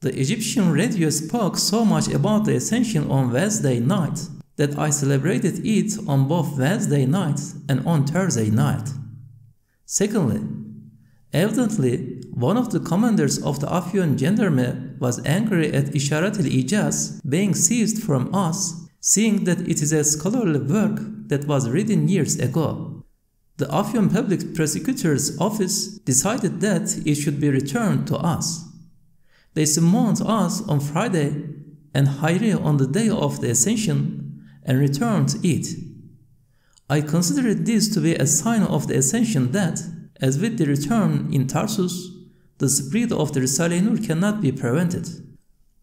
The Egyptian radio spoke so much about the ascension on Wednesday night that I celebrated it on both Wednesday night and on Thursday night. Secondly, evidently, one of the commanders of the Afyon Gendarme was angry at Isharat al-Ijaz being seized from us, seeing that it is a scholarly work that was written years ago. The Afyon Public Prosecutor's Office decided that it should be returned to us. They summoned us on Friday and Hayri on the day of the Ascension and returned it. I considered this to be a sign of the Ascension that, as with the return in Tarsus, the spread of the Risale-i Nur cannot be prevented.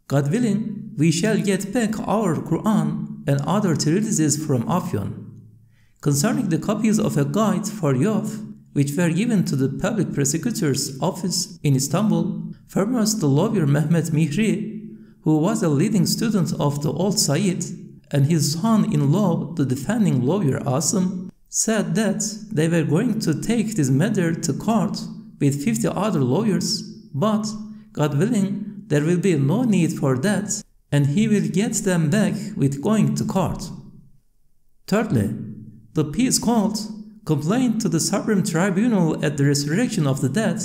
God willing, we shall get back our Qur'an and other treatises from Afyon. Concerning the copies of a guide for youth, which were given to the Public Prosecutor's Office in Istanbul, foremost the lawyer Mehmet Mihri, who was a leading student of the old Said, and his son-in-law, the defending lawyer Asim, said that they were going to take this matter to court with 50 other lawyers, but, God willing, there will be no need for that, and he will get them back with going to court. Thirdly, the peace called complained to the Supreme Tribunal at the resurrection of the dead,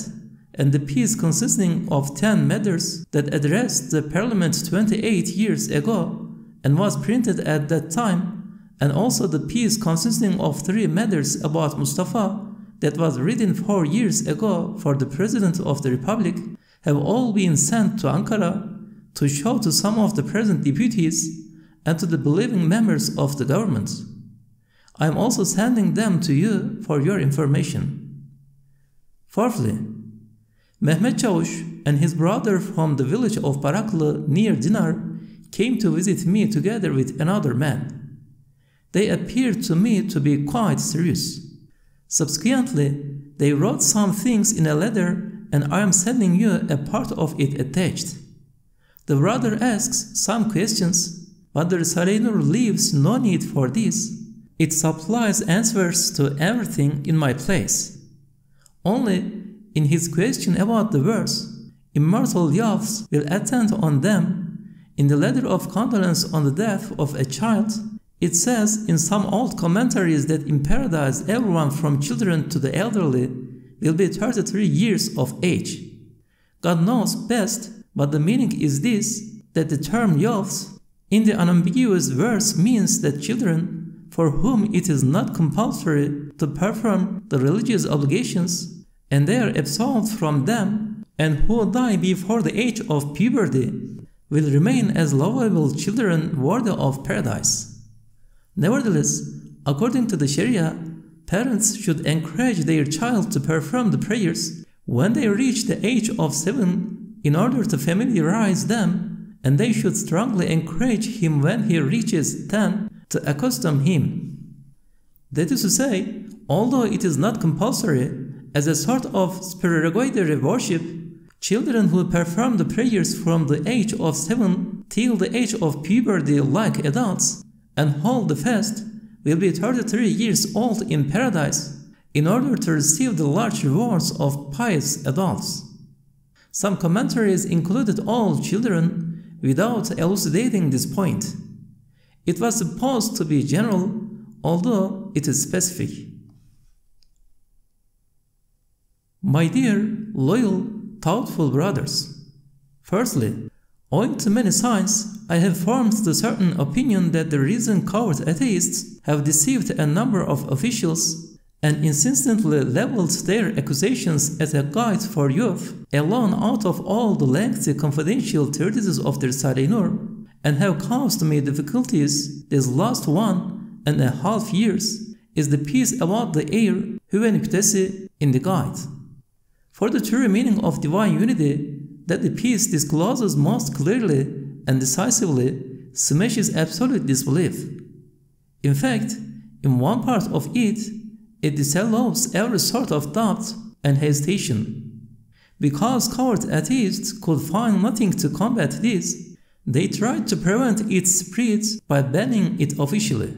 and the peace consisting of 10 matters that addressed the Parliament 28 years ago and was printed at that time, and also the piece consisting of 3 matters about Mustafa that was written 4 years ago for the President of the Republic, have all been sent to Ankara to show to some of the present deputies and to the believing members of the government. I am also sending them to you for your information. Fourthly, Mehmet Çavuş and his brother from the village of Baraklı near Dinar came to visit me together with another man. They appeared to me to be quite serious. Subsequently, they wrote some things in a letter, and I am sending you a part of it attached. The brother asks some questions, but the Risale-i Nur leaves no need for this. It supplies answers to everything in my place. Only in his question about the verse, immortal youths will attend on them. In the letter of condolence on the death of a child, it says in some old commentaries that in paradise everyone from children to the elderly will be 33 years of age. God knows best, but the meaning is this, that the term youths in the unambiguous verse means that children for whom it is not compulsory to perform the religious obligations, and they are absolved from them, and who die before the age of puberty, will remain as lovable children worthy of paradise. Nevertheless, according to the Sharia, parents should encourage their child to perform the prayers when they reach the age of 7 in order to familiarize them, and they should strongly encourage him when he reaches 10 to accustom him. That is to say, although it is not compulsory, as a sort of supererogatory worship, children who perform the prayers from the age of 7 till the age of puberty like adults, and hold the fast, will be 33 years old in paradise in order to receive the large rewards of pious adults. Some commentaries included all children without elucidating this point. It was supposed to be general, although it is specific. My dear, loyal, thoughtful brothers, firstly, owing to many signs, I have formed the certain opinion that the reason-covered atheists have deceived a number of officials and incessantly leveled their accusations at a guide for youth alone out of all the lengthy confidential treatises of the Risale-i Nur, and have caused me difficulties. This last 1.5 years is the piece about the heir Hüvenüktesi in the guide. For the true meaning of divine unity, that the peace discloses most clearly and decisively smashes absolute disbelief. In fact, in one part of it, it disallows every sort of doubt and hesitation. Because coward atheists could find nothing to combat this, they tried to prevent its spread by banning it officially.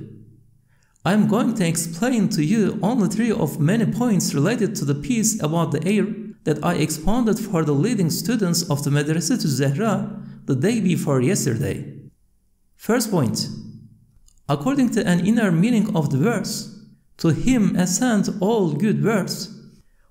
I am going to explain to you only 3 of many points related to the peace about the heir that I expounded for the leading students of the Madrasatu Zahra the day before yesterday. First point. According to an inner meaning of the verse, to him ascend all good works,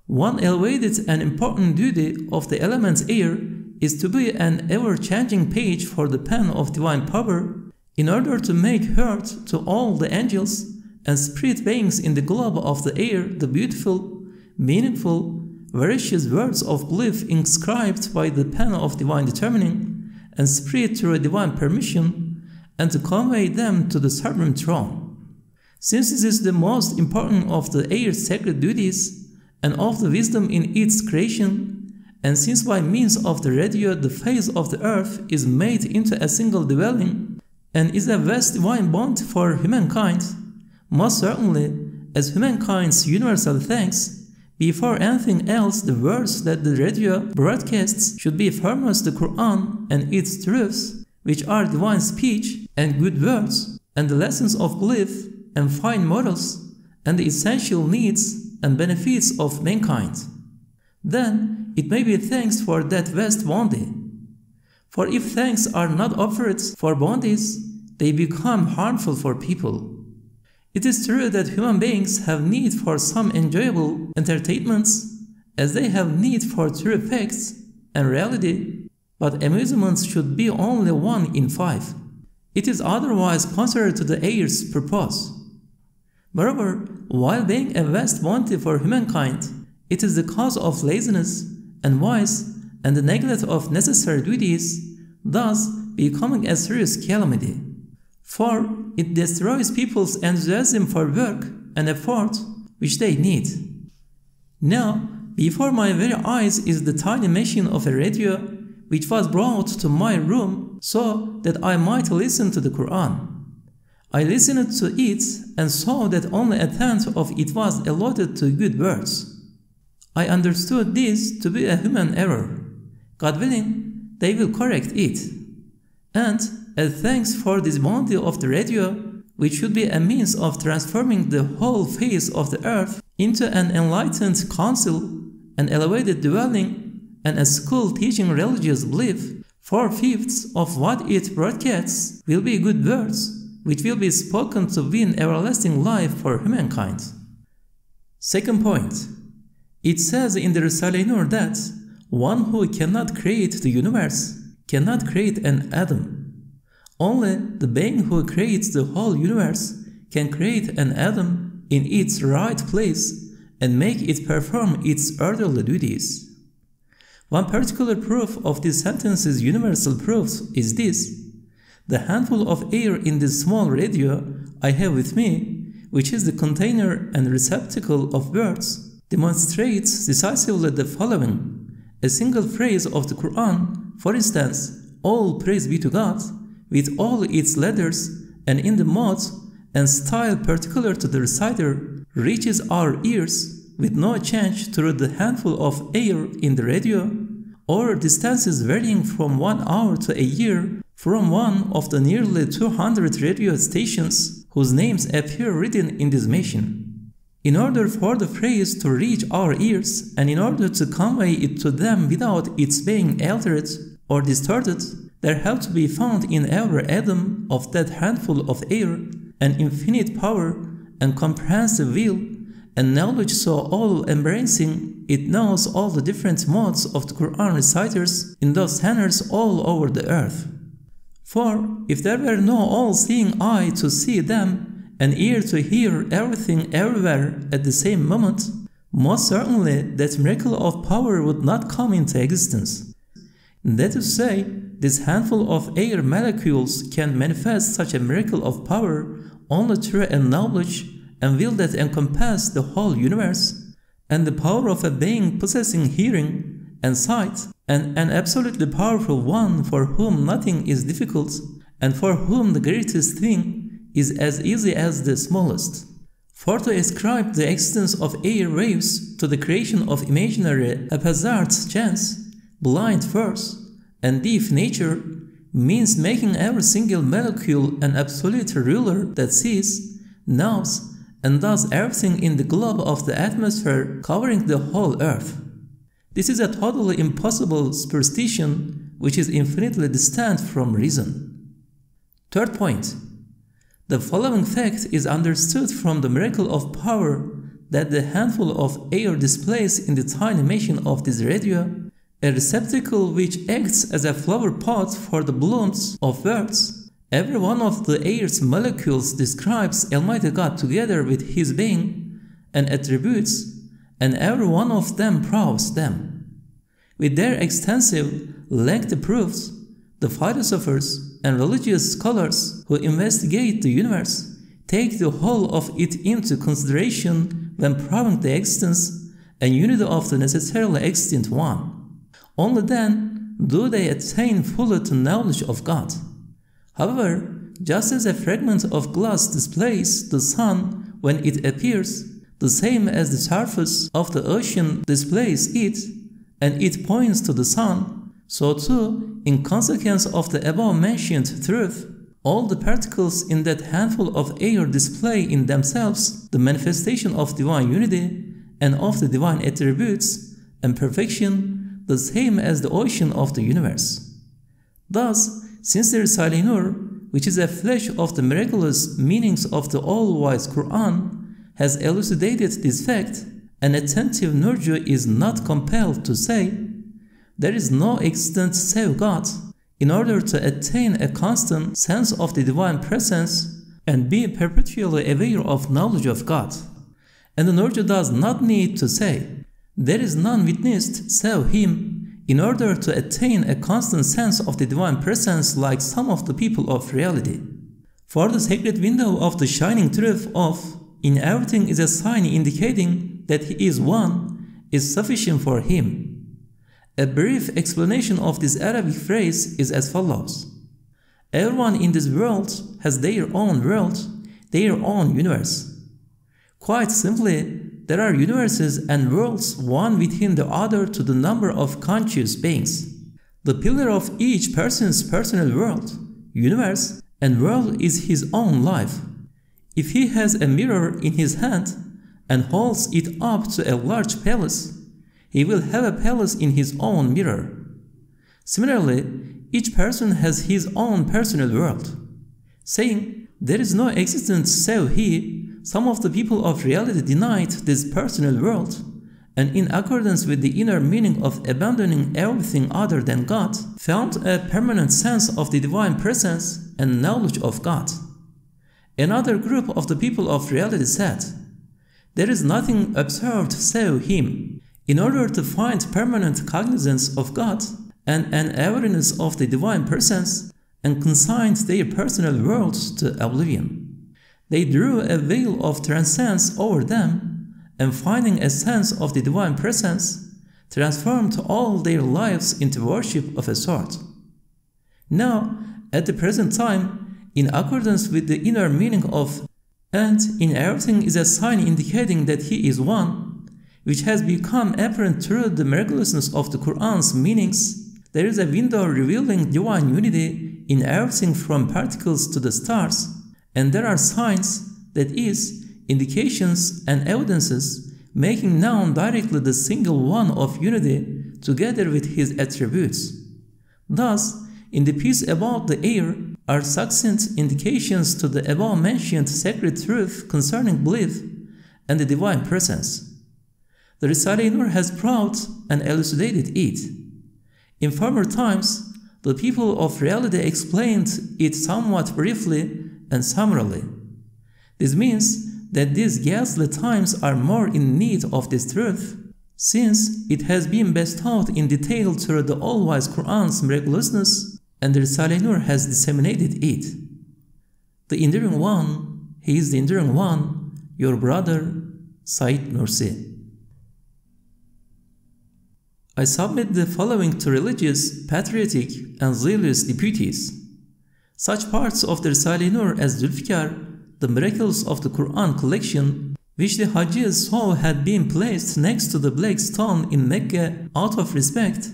one elevated and important duty of the element's heir is to be an ever-changing page for the pen of divine power, in order to make heard to all the angels and spirit beings in the globe of the air the beautiful, meaningful, veracious words of belief inscribed by the pen of divine determining and spirit through divine permission, and to convey them to the supreme throne. Since this is the most important of the air's sacred duties and of the wisdom in its creation, and since by means of the radio the face of the earth is made into a single dwelling and is a vast divine bond for humankind, most certainly, as humankind's universal thanks, before anything else the words that the radio broadcasts should be foremost the Qur'an and its truths, which are divine speech and good words, and the lessons of belief and fine morals, and the essential needs and benefits of mankind. Then it may be thanks for that vast bounty. For if thanks are not offered for bounties, they become harmful for people. It is true that human beings have need for some enjoyable entertainments, as they have need for true facts and reality, but amusements should be only 1 in 5. It is otherwise contrary to the heir's purpose. Moreover, while being a vast bounty for humankind, it is the cause of laziness and vice and the neglect of necessary duties, thus becoming a serious calamity. For it destroys people's enthusiasm for work and effort which they need. Now, before my very eyes is the tiny machine of a radio which was brought to my room so that I might listen to the Qur'an. I listened to it and saw that only a tenth of it was allotted to good words. I understood this to be a human error. God willing, they will correct it. And as thanks for this bounty of the radio, which should be a means of transforming the whole face of the earth into an enlightened council, an elevated dwelling, and a school teaching religious belief, 4/5 of what it broadcasts will be good words, which will be spoken to win everlasting life for humankind. Second point. It says in the Risale-i Nur that one who cannot create the universe cannot create an atom. Only the being who creates the whole universe can create an atom in its right place and make it perform its orderly duties. One particular proof of this sentence's universal proofs is this. The handful of air in this small radio I have with me, which is the container and receptacle of words, demonstrates decisively the following. A single phrase of the Qur'an, for instance, all praise be to God, with all its letters and in the mode and style particular to the reciter, reaches our ears with no change through the handful of air in the radio, or distances varying from 1 hour to a year from one of the nearly 200 radio stations whose names appear written in this machine. In order for the phrase to reach our ears and in order to convey it to them without its being altered or distorted, there have to be found in every atom of that handful of air an infinite power and comprehensive will and knowledge so all-embracing it knows all the different modes of the Qur'an reciters in those centers all over the earth. For if there were no all-seeing eye to see them, an ear to hear everything everywhere at the same moment, most certainly that miracle of power would not come into existence. That is to say, this handful of air molecules can manifest such a miracle of power only through a knowledge and will that encompass the whole universe, and the power of a being possessing hearing and sight, and an absolutely powerful one for whom nothing is difficult, and for whom the greatest thing is as easy as the smallest. For to ascribe the existence of air waves to the creation of imaginary haphazard chance, blind force, and deaf nature means making every single molecule an absolute ruler that sees, knows, and does everything in the globe of the atmosphere covering the whole earth. This is a totally impossible superstition which is infinitely distant from reason. Third point. The following fact is understood from the miracle of power that the handful of air displays in the tiny machine of this radio, a receptacle which acts as a flower pot for the blooms of words. Every one of the air's molecules describes Almighty God together with His being and attributes, and every one of them proves them. With their extensive, lengthy proofs, the philosophers and religious scholars who investigate the universe take the whole of it into consideration when proving the existence and unity of the necessarily extant one. Only then do they attain fully to knowledge of God. However, just as a fragment of glass displays the sun when it appears, the same as the surface of the ocean displays it, and it points to the sun, so too, in consequence of the above-mentioned truth, all the particles in that handful of air display in themselves the manifestation of divine unity and of the divine attributes and perfection, the same as the ocean of the universe. Thus, since the Risale-i Nur, which is a flash of the miraculous meanings of the all-wise Qur'an, has elucidated this fact, an attentive Nurju is not compelled to say, there is no existent save God, in order to attain a constant sense of the divine presence and be perpetually aware of knowledge of God. And the Nurju does not need to say, there is none witnessed save Him, in order to attain a constant sense of the divine presence like some of the people of reality. For the sacred window of the shining truth of in everything is a sign indicating that He is one is sufficient for him. A brief explanation of this Arabic phrase is as follows. Everyone in this world has their own world, their own universe. Quite simply, there are universes and worlds one within the other to the number of conscious beings. The pillar of each person's personal world, universe, and world is his own life. If he has a mirror in his hand and holds it up to a large palace, he will have a palace in his own mirror. Similarly, each person has his own personal world. Saying, there is no existence save He, some of the people of reality denied this personal world, and in accordance with the inner meaning of abandoning everything other than God, found a permanent sense of the divine presence and knowledge of God. Another group of the people of reality said, there is nothing observed save Him. In order to find permanent cognizance of God and an awareness of the divine presence, and consigned their personal worlds to oblivion. They drew a veil of transcendence over them, and finding a sense of the divine presence, transformed all their lives into worship of a sort. Now, at the present time, in accordance with the inner meaning of and in everything is a sign indicating that He is one, which has become apparent through the miraculousness of the Qur'an's meanings, there is a window revealing divine unity in everything from particles to the stars, and there are signs, that is, indications and evidences, making known directly the single one of unity together with His attributes. Thus, in the piece about the air, are succinct indications to the above-mentioned sacred truth concerning belief and the divine presence. The Risale-i Nur has proved and elucidated it. In former times, the people of reality explained it somewhat briefly and summarily. This means that these ghastly times are more in need of this truth, since it has been bestowed in detail through the all-wise Qur'an's miraculousness, and the Risale-i Nur has disseminated it. The Enduring One, He is the Enduring One, your brother, Said Nursi. I submit the following to religious, patriotic, and zealous deputies. Such parts of the Risale-i Nur as Zülfikar, the miracles of the Qur'an collection, which the Hajis saw had been placed next to the black stone in Mecca out of respect,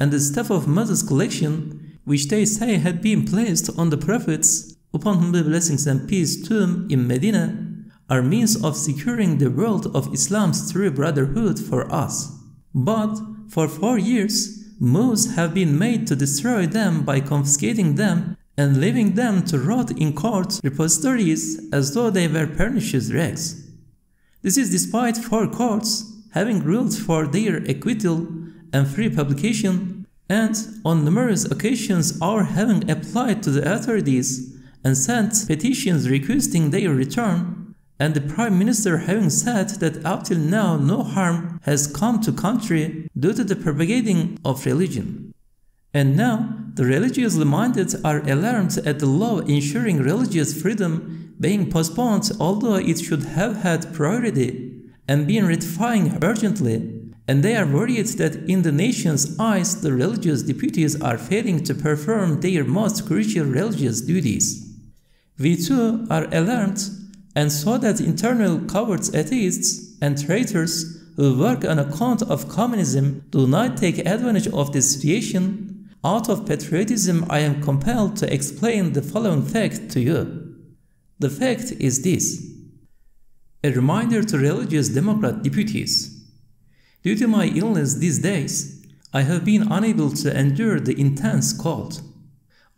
and the Staff of Moses collection, which they say had been placed on the prophets, upon whom be blessings and peace, tomb in Medina, are means of securing the world of Islam's true brotherhood for us. But For 4 years, moves have been made to destroy them by confiscating them and leaving them to rot in court repositories as though they were pernicious rags. This is despite 4 courts having ruled for their acquittal and free publication, and on numerous occasions our having applied to the authorities and sent petitions requesting their return, and the Prime Minister having said that up till now no harm has come to country due to the propagating of religion. And now the religiously minded are alarmed at the law ensuring religious freedom being postponed, although it should have had priority and been ratifying urgently, and they are worried that in the nation's eyes the religious deputies are failing to perform their most crucial religious duties. We too are alarmed, and so that internal covert atheists and traitors who work on account of communism do not take advantage of this situation. Out of patriotism I am compelled to explain the following fact to you. The fact is this. A reminder to religious Democrat deputies. Due to my illness these days, I have been unable to endure the intense cold.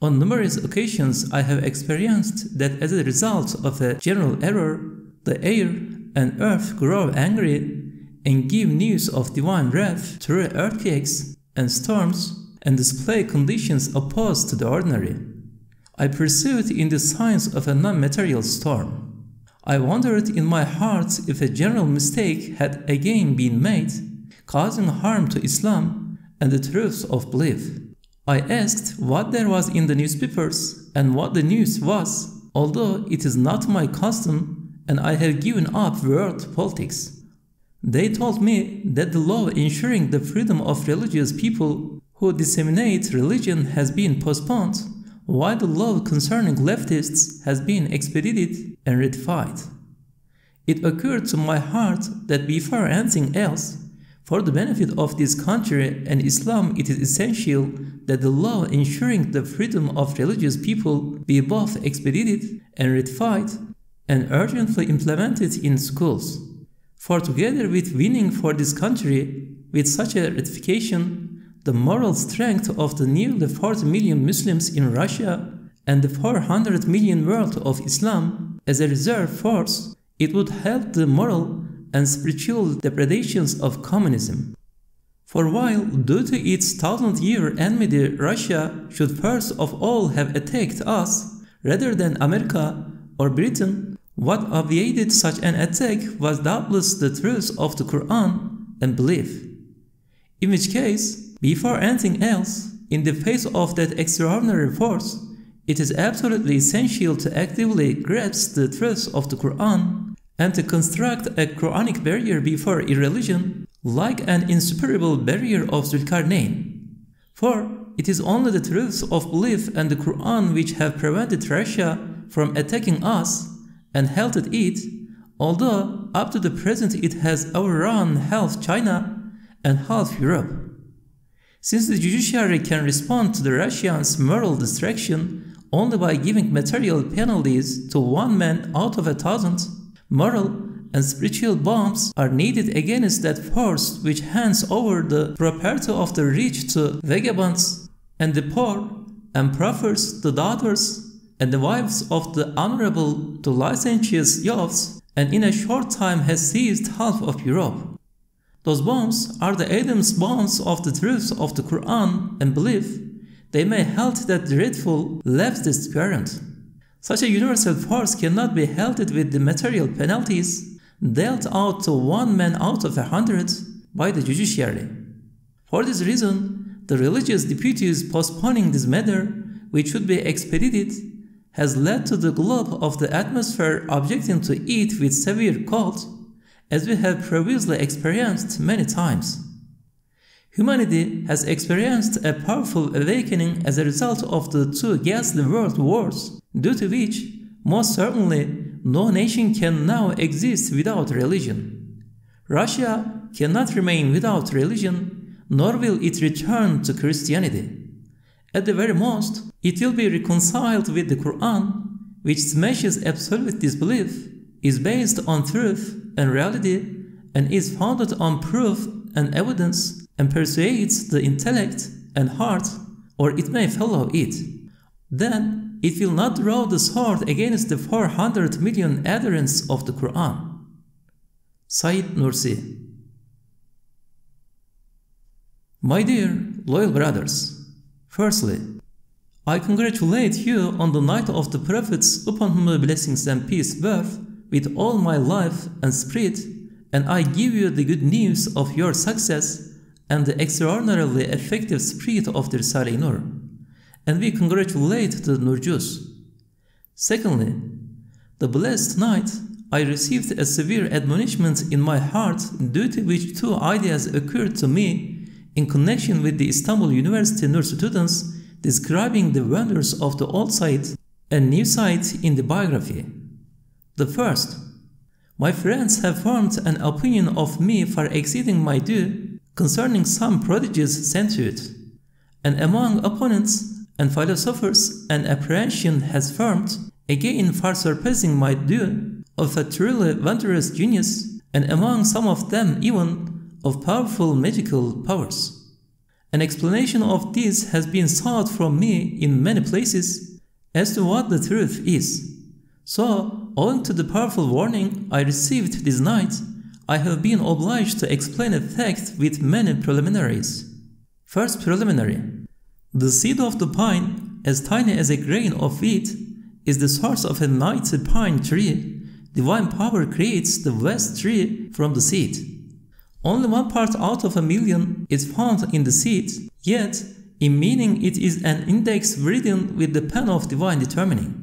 On numerous occasions I have experienced that as a result of a general error, the air and earth grow angry and give news of divine wrath through earthquakes and storms and display conditions opposed to the ordinary. I pursued in the science of a non-material storm. I wondered in my heart if a general mistake had again been made, causing harm to Islam and the truths of belief. I asked what there was in the newspapers and what the news was, although it is not my custom and I have given up world politics. They told me that the law ensuring the freedom of religious people who disseminate religion has been postponed, while the law concerning leftists has been expedited and ratified. It occurred to my heart that before anything else, for the benefit of this country and Islam, it is essential that the law ensuring the freedom of religious people be both expedited and ratified and urgently implemented in schools. For together with winning for this country, with such a ratification, the moral strength of the nearly 40 million Muslims in Russia and the 400 million world of Islam as a reserve force, it would help the moral and spiritual depredations of communism. For while, due to its 1000-year enmity, Russia should first of all have attacked us rather than America or Britain, what obviated such an attack was doubtless the truth of the Qur'an and belief. In which case, before anything else, in the face of that extraordinary force, it is absolutely essential to actively grasp the truths of the Qur'an and to construct a Qur'anic barrier before irreligion, like an insuperable barrier of Zülkarneyn. For it is only the truths of belief and the Qur'an which have prevented Russia from attacking us and halted it, although up to the present it has overrun half China and half Europe. Since the judiciary can respond to the Russians' moral destruction only by giving material penalties to 1 man out of 1,000, moral and spiritual bombs are needed against that force which hands over the property of the rich to vagabonds and the poor, and proffers the daughters and the wives of the honorable to licentious youths, and in a short time has seized half of Europe. Those bombs are the Adam's bombs of the truths of the Qur'an and belief. They may halt that dreadful leftist current. Such a universal force cannot be halted with the material penalties dealt out to 1 man out of 100 by the judiciary. For this reason, the religious deputies postponing this matter, which should be expedited, has led to the globe of the atmosphere objecting to it with severe cold, as we have previously experienced many times. Humanity has experienced a powerful awakening as a result of the 2 ghastly world wars, due to which, most certainly, no nation can now exist without religion. Russia cannot remain without religion, nor will it return to Christianity. At the very most, it will be reconciled with the Qur'an, which smashes absolute disbelief, is based on truth and reality, and is founded on proof and evidence and persuades the intellect and heart, or it may follow it, then it will not draw the sword against the 400 million adherents of the Qur'an. Said Nursi. My dear loyal brothers, firstly, I congratulate you on the night of the prophets upon whom blessings and peace were with all my life and spirit, and I give you the good news of your success and the extraordinarily effective spirit of the Risale-i Nur, and we congratulate the Nurjus. Secondly, the blessed night I received a severe admonishment in my heart, due to which two ideas occurred to me in connection with the Istanbul University Nur students describing the wonders of the old site and new site in the biography. The first, my friends have formed an opinion of me far exceeding my due concerning some prodigies sent to it, and among opponents and philosophers an apprehension has formed, again far surpassing my due, of a truly wondrous genius, and among some of them even of powerful magical powers. An explanation of this has been sought from me in many places as to what the truth is. So, owing to the powerful warning I received this night, I have been obliged to explain a fact with many preliminaries. First preliminary. The seed of the pine, as tiny as a grain of wheat, is the source of a mighty pine tree. Divine power creates the vast tree from the seed. Only one part out of a million is found in the seed, yet in meaning it is an index written with the pen of divine determining.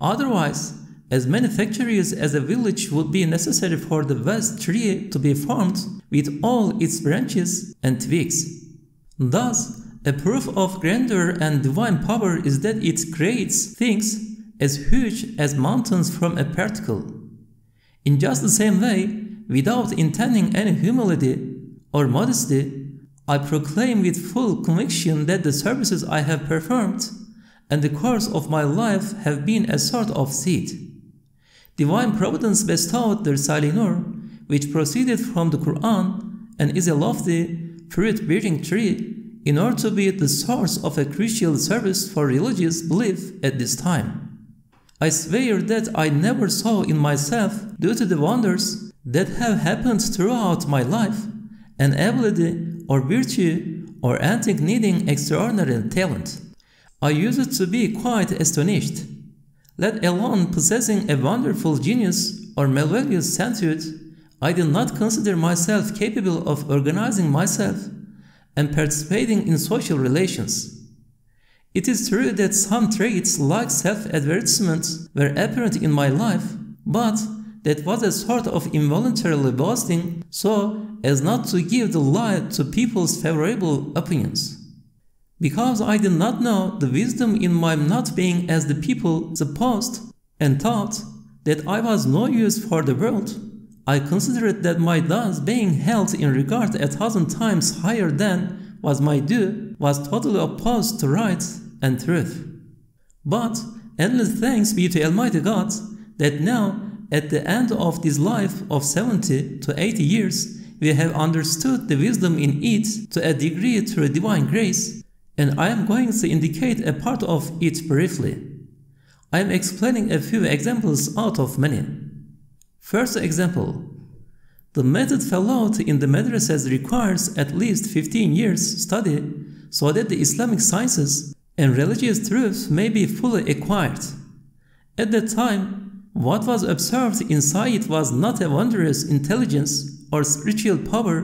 Otherwise, as many factories as a village would be necessary for the vast tree to be formed with all its branches and twigs. Thus, a proof of grandeur and divine power is that it creates things as huge as mountains from a particle. In just the same way, without intending any humility or modesty, I proclaim with full conviction that the services I have performed and the course of my life have been a sort of seed. Divine Providence bestowed the Risale-i Nur, which proceeded from the Qur'an and is a lofty, fruit-bearing tree, in order to be the source of a crucial service for religious belief at this time. I swear that I never saw in myself, due to the wonders that have happened throughout my life, an ability or virtue or anything needing extraordinary talent. I used to be quite astonished, let alone possessing a wonderful genius or malicious sensuit. I did not consider myself capable of organizing myself and participating in social relations. It is true that some traits like self-advertisement were apparent in my life, but that was a sort of involuntarily boasting, so as not to give the lie to people's favorable opinions. Because I did not know the wisdom in my not being as the people supposed and thought that I was no use for the world, I considered that my thus being held in regard 1,000 times higher than was my due was totally opposed to right and truth. But endless thanks be to Almighty God that now, at the end of this life of 70 to 80 years, we have understood the wisdom in it to a degree through divine grace, and I am going to indicate a part of it briefly. I am explaining a few examples out of many. First example. The method followed in the madrasas requires at least 15 years study so that the Islamic sciences and religious truths may be fully acquired. At that time, what was observed inside it was not a wondrous intelligence or spiritual power,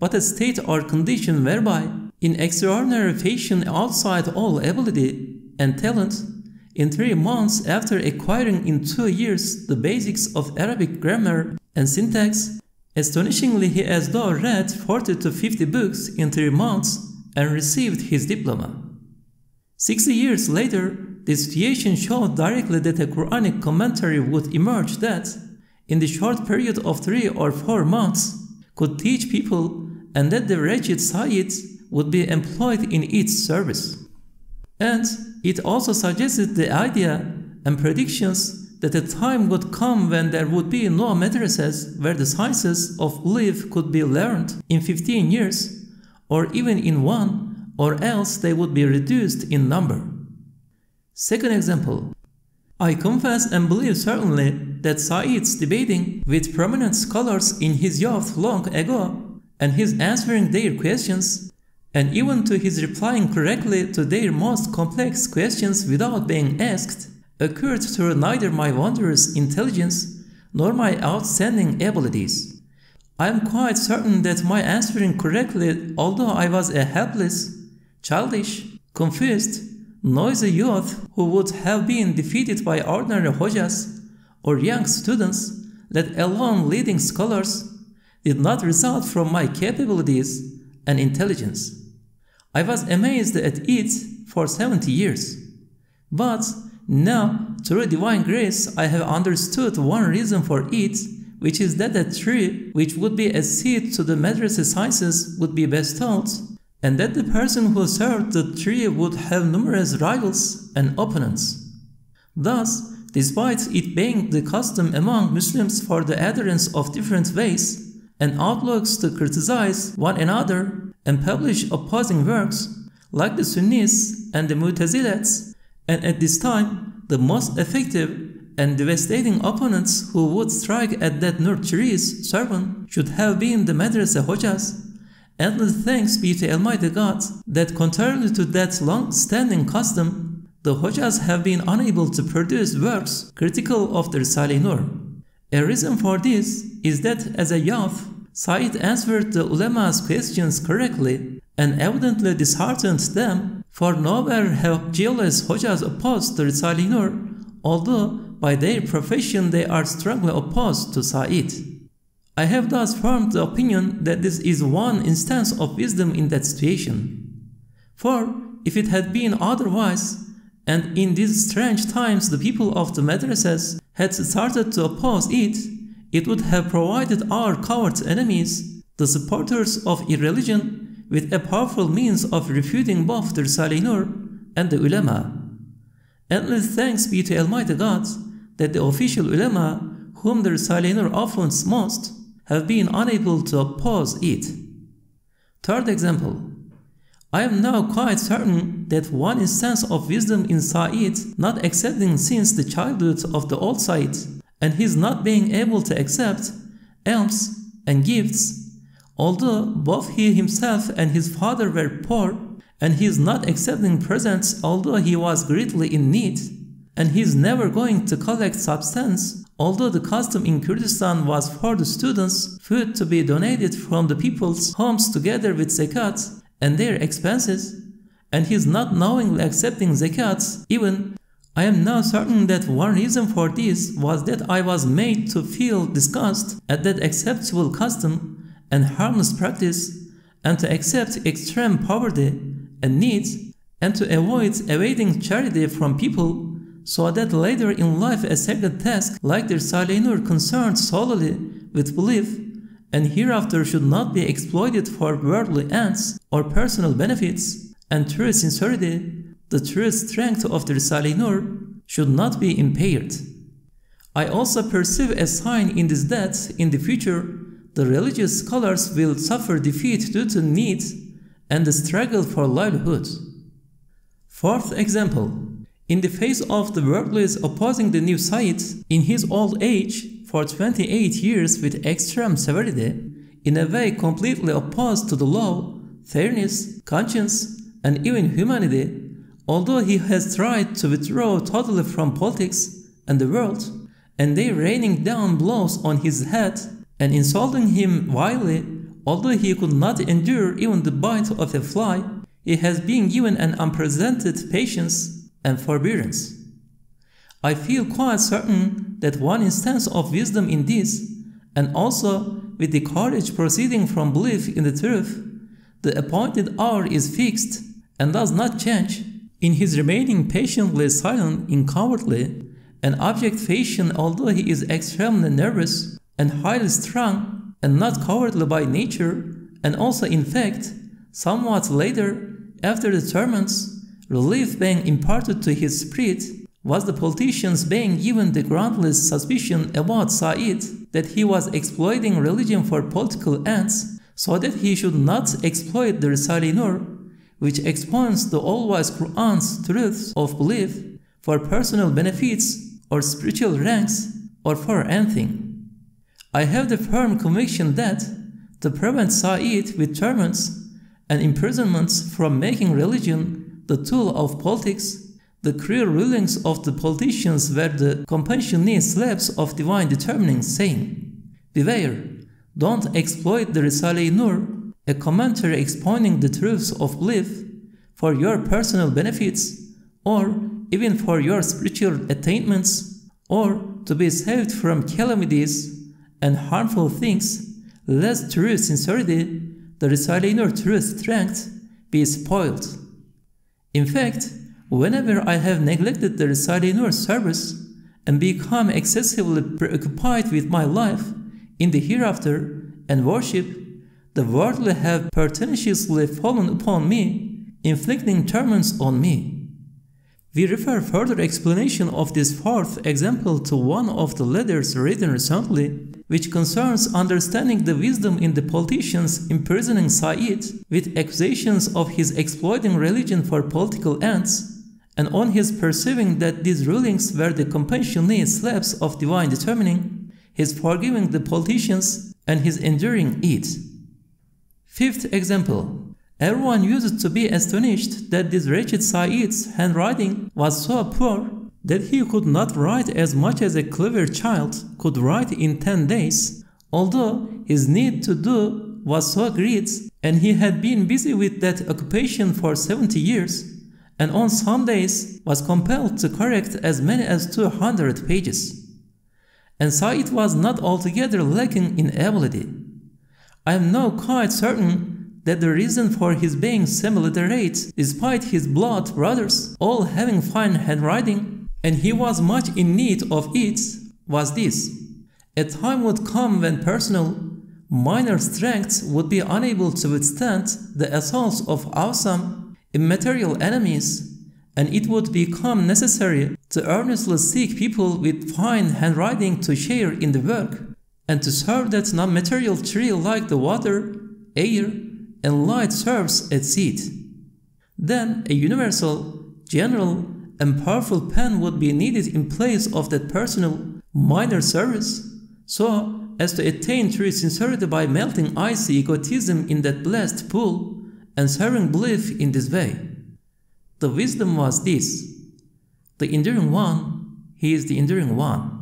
but a state or condition whereby, in extraordinary fashion outside all ability and talent, in 3 months after acquiring in 2 years the basics of Arabic grammar and syntax, astonishingly he as though read 40 to 50 books in 3 months and received his diploma. 60 years later, the situation showed directly that a Quranic commentary would emerge that, in the short period of 3 or 4 months, could teach people, and that the wretched Sayyid would be employed in its service. And it also suggested the idea and predictions that a time would come when there would be no madrasas where the sciences of belief could be learned in 15 years, or even in one, or else they would be reduced in number. Second example. I confess and believe certainly that Said's debating with prominent scholars in his youth long ago, and his answering their questions, and even to his replying correctly to their most complex questions without being asked, occurred through neither my wondrous intelligence nor my outstanding abilities. I am quite certain that my answering correctly, although I was a helpless, childish, confused, noisy youth who would have been defeated by ordinary hojas or young students, let alone leading scholars, did not result from my capabilities and intelligence. I was amazed at it for 70 years. But now, through divine grace, I have understood one reason for it, which is that a tree which would be a seed to the Madrasa sciences would be bestowed, and that the person who served the tree would have numerous rivals and opponents. Thus, despite it being the custom among Muslims for the adherents of different ways and outlooks to criticize one another and publish opposing works, like the Sunnis and the Mu'tazilites, and at this time, the most effective and devastating opponents who would strike at that Nur tree's servant should have been the Madrasa Hojas. And let thanks be to Almighty God that contrary to that long-standing custom, the Hojas have been unable to produce works critical of the Risale-i Nur. A reason for this is that as a youth, Said answered the ulema's questions correctly and evidently disheartened them, for nowhere have jealous hojas opposed to Risale-i Nur, although by their profession they are strongly opposed to Said. I have thus formed the opinion that this is one instance of wisdom in that situation. For if it had been otherwise, and in these strange times the people of the madrasas had started to oppose it, it would have provided our covert enemies, the supporters of irreligion, with a powerful means of refuting both the Risale-i Nur and the ulema. And let thanks be to Almighty God that the official ulema, whom the Risale-i Nur offends most, have been unable to oppose it. Third example. I am now quite certain that one instance of wisdom in Said not accepting since the childhood of the old Said, and his not being able to accept alms and gifts, although both he himself and his father were poor, and his not accepting presents although he was greatly in need, and his never going to collect substance, although the custom in Kurdistan was for the students' food to be donated from the people's homes together with zakat and their expenses, and his not knowingly accepting zakats even, I am now certain that one reason for this was that I was made to feel disgust at that acceptable custom and harmless practice, and to accept extreme poverty and need, and to avoid evading charity from people, so that later in life a sacred task like the Risale-i Nur concerned solely with belief, and hereafter should not be exploited for worldly ends or personal benefits, and true sincerity, the true strength of the Risale-i Nur, should not be impaired. I also perceive a sign in this that, in the future, the religious scholars will suffer defeat due to need and the struggle for livelihood. Fourth example. In the face of the worldlies opposing the new Said in his old age for 28 years with extreme severity, in a way completely opposed to the law, fairness, conscience, and even humanity, although he has tried to withdraw totally from politics and the world, and they raining down blows on his head and insulting him vilely, although he could not endure even the bite of a fly, he has been given an unprecedented patience and forbearance. I feel quite certain that one instance of wisdom in this, and also with the courage proceeding from belief in the truth, the appointed hour is fixed and does not change, in his remaining patiently silent and cowardly, an abject fashion, although he is extremely nervous and highly strung and not cowardly by nature, and also in fact, somewhat later, after the torments, relief being imparted to his spirit, was the politicians being given the groundless suspicion about Said that he was exploiting religion for political ends, so that he should not exploit the Risale-i Nur, which expounds the all-wise Qur'an's truths of belief for personal benefits or spiritual ranks or for anything. I have the firm conviction that to prevent Said with torments and imprisonments from making religion the tool of politics, the cruel rulings of the politicians were the compassionate slaps of divine determining, saying, "Beware, don't exploit the Risale-i Nur, a commentary expounding the truths of belief, for your personal benefits, or even for your spiritual attainments, or to be saved from calamities and harmful things, lest through sincerity, the Risale-i Nur true strength be spoiled." In fact, whenever I have neglected the Risale-i Nur service and become excessively preoccupied with my life in the hereafter and worship, the worldly have pertinaciously fallen upon me, inflicting torments on me. We refer further explanation of this fourth example to one of the letters written recently, which concerns understanding the wisdom in the politicians imprisoning Said with accusations of his exploiting religion for political ends, and on his perceiving that these rulings were the compassionate slaps of divine determining, his forgiving the politicians and his enduring it. Fifth example. Everyone used to be astonished that this wretched Said's handwriting was so poor that he could not write as much as a clever child could write in 10 days, although his need to do was so great and he had been busy with that occupation for 70 years, and on some days was compelled to correct as many as 200 pages. And Said was not altogether lacking in ability. I am now quite certain that the reason for his being semi-literate, despite his blood brothers all having fine handwriting, and he was much in need of it, was this: a time would come when personal, minor strength would be unable to withstand the assaults of awesome, immaterial enemies, and it would become necessary to earnestly seek people with fine handwriting to share in the work, and to serve that non-material tree like the water, air, and light serves its seed. Then a universal, general, and powerful pen would be needed in place of that personal, minor service, so as to attain true sincerity by melting icy egotism in that blessed pool and serving belief in this way. The wisdom was this: the enduring one, he is the enduring one.